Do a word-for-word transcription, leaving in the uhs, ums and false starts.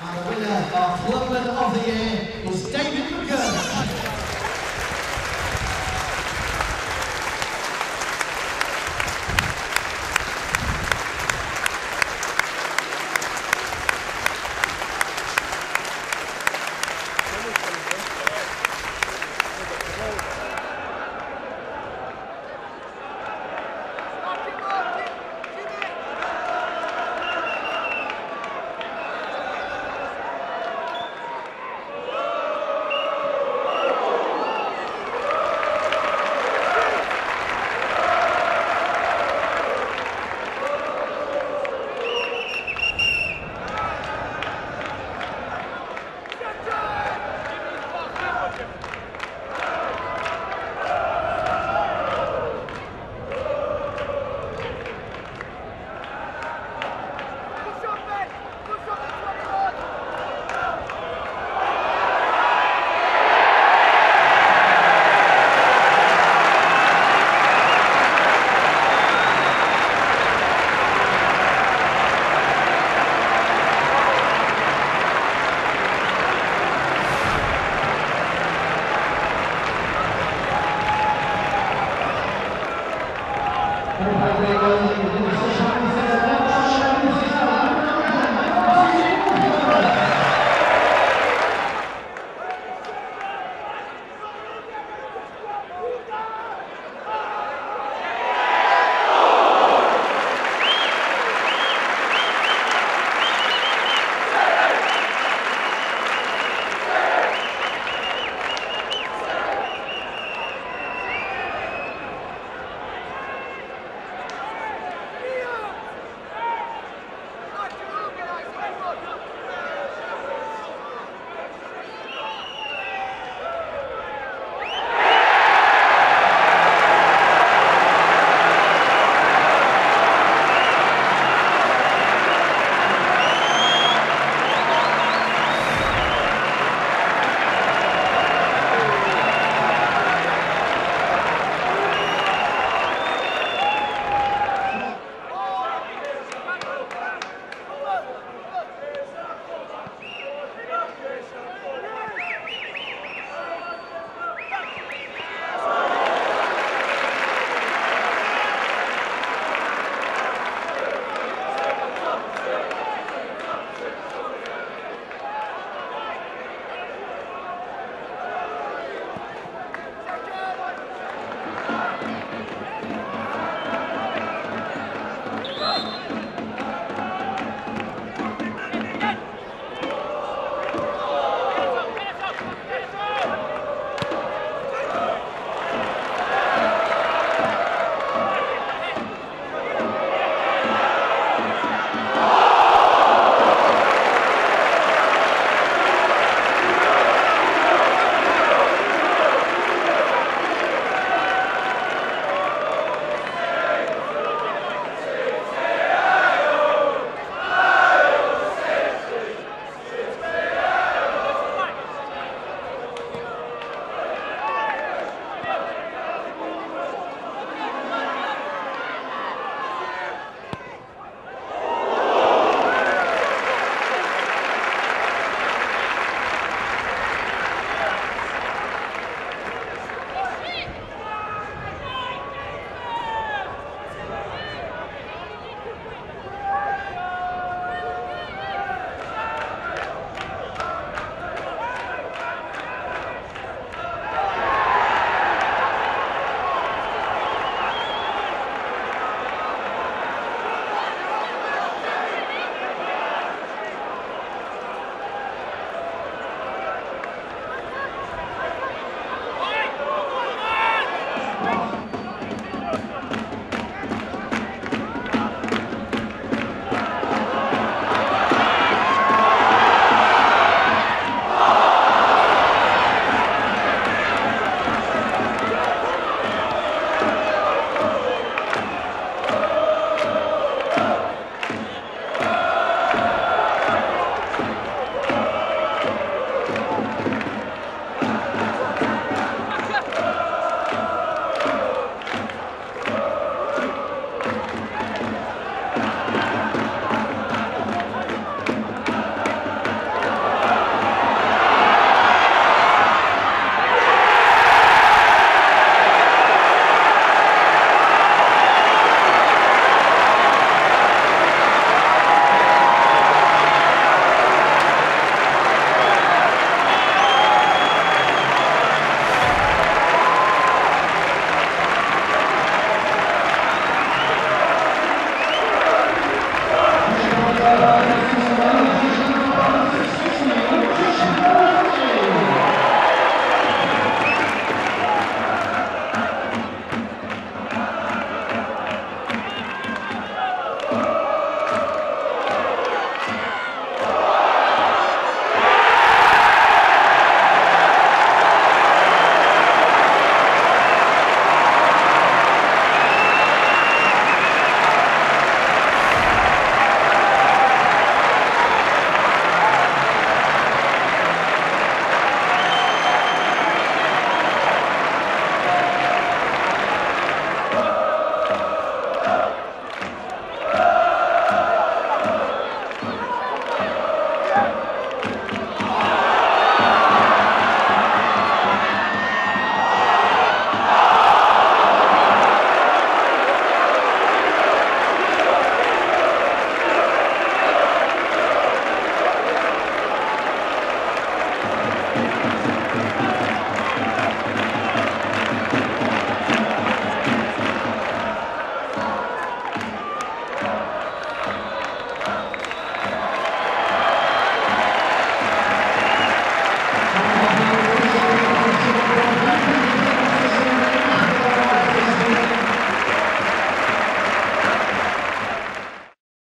And the winner of London of the Year was